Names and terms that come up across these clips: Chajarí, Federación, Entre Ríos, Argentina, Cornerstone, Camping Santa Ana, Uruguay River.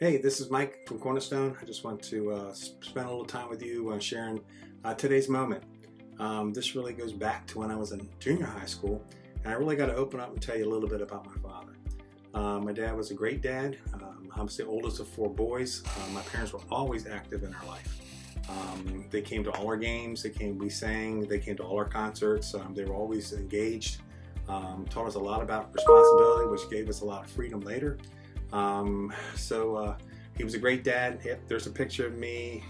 Hey, this is Mike from Cornerstone. I just want to spend a little time with you sharing today's moment. This really goes back to when I was in junior high school, and I really got to open up and tell you a little bit about my father. My dad was a great dad. I was the oldest of four boys. My parents were always active in our life. They came to all our games, we sang, they came to all our concerts. They were always engaged, taught us a lot about responsibility, which gave us a lot of freedom later. He was a great dad. There's a picture of me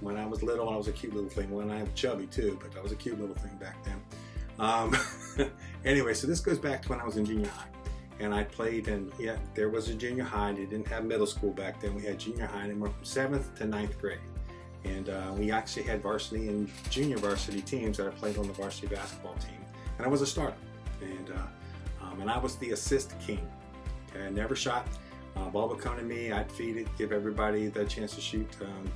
when I was little. I was a cute little thing. When I was chubby too, but I was a cute little thing back then. Anyway, so this goes back to when I was in junior high, and I played in, yeah, there was a junior high. They didn't have middle school back then. We had junior high, and we went from 7th to 9th grade. And we actually had varsity and junior varsity teams that I played on the varsity basketball team. And I was a starter, and I was the assist king. I never shot. Ball would come to me, I'd feed it, give everybody the chance to shoot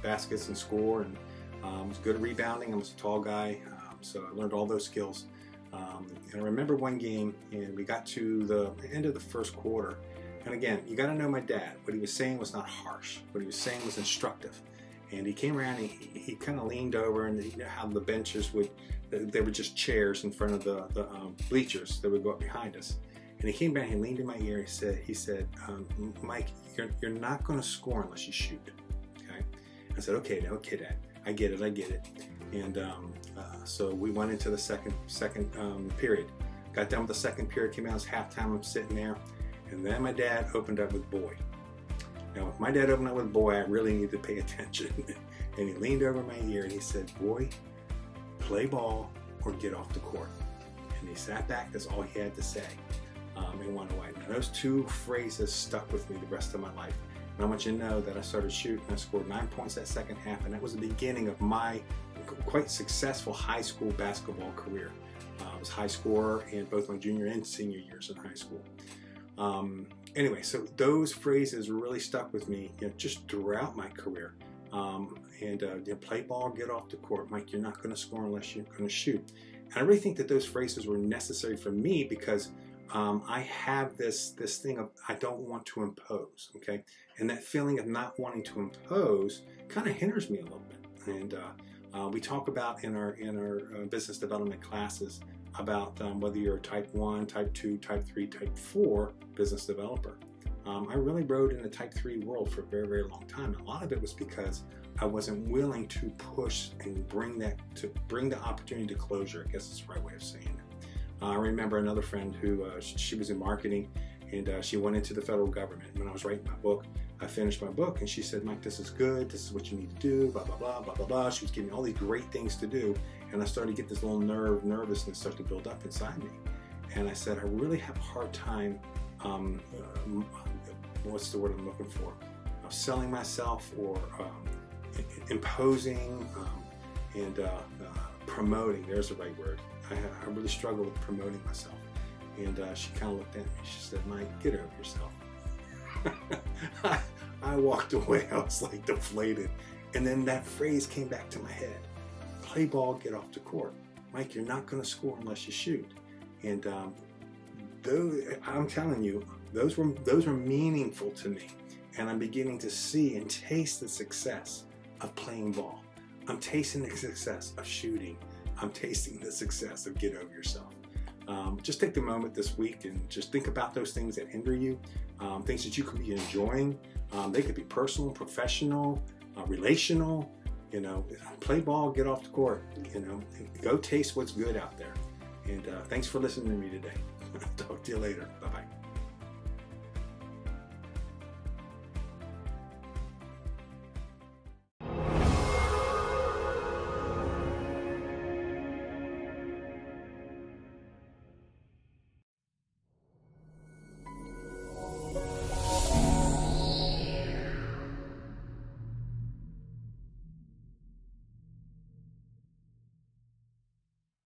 baskets and score, and I was good at rebounding. I was a tall guy, so I learned all those skills. And I remember one game, and we got to the end of the first quarter, and again, you gotta know my dad. What he was saying was not harsh. What he was saying was instructive. And he came around, and he kind of leaned over, and you know how the benches would, they were just chairs in front of the bleachers that would go up behind us. And he came back, he leaned in my ear, he said, Mike, you're not going to score unless you shoot, okay? I said, okay, Dad, I get it. And so we went into the second period. Got done with the second period, came out, it was halftime, I'm sitting there, and then my dad opened up with Boy. Now, if my dad opened up with Boy, I really needed to pay attention. And he leaned over my ear, and he said, Boy, play ball or get off the court. And he sat back, that's all he had to say. And went away. Now, those two phrases stuck with me the rest of my life. And I want you to know that I started shooting. I scored 9 points that second half, and that was the beginning of my quite successful high school basketball career. I was a high scorer in both my junior and senior years in high school. Anyway, so those phrases really stuck with me, you know, just throughout my career. You know, play ball, get off the court. Mike, you're not going to score unless you're going to shoot. And I really think that those phrases were necessary for me because I have this thing of I don't want to impose, okay? And that feeling of not wanting to impose kind of hinders me a little bit. And we talk about in our business development classes about whether you're a type 1, type 2, type 3, type 4 business developer. I really rode in the type 3 world for a very, very long time. A lot of it was because I wasn't willing to push and bring the opportunity to closure. I guess that's the right way of saying it. I remember another friend who, she was in marketing, and she went into the federal government. When I was writing my book, I finished my book, and she said, Mike, this is good, this is what you need to do, blah, blah, blah, blah, blah, blah. She was giving me all these great things to do, and I started to get this little nervousness start to build up inside me. And I said, I really have a hard time, what's the word I'm looking for? Selling myself or imposing promoting, there's the right word. I really struggle with promoting myself. And she kind of looked at me, she said, Mike, get over yourself. I walked away, I was like deflated. And then that phrase came back to my head, play ball, get off the court. Mike, you're not gonna score unless you shoot. And I'm telling you, those were meaningful to me. And I'm beginning to see and taste the success of playing ball. I'm tasting the success of shooting. I'm tasting the success of get over yourself. Just take the moment this week and just think about those things that hinder you, things that you could be enjoying. They could be personal, professional, relational. You know, play ball, get off the court. You know, go taste what's good out there. And thanks for listening to me today. Talk to you later. Bye-bye.